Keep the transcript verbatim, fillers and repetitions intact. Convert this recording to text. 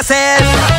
que hacer.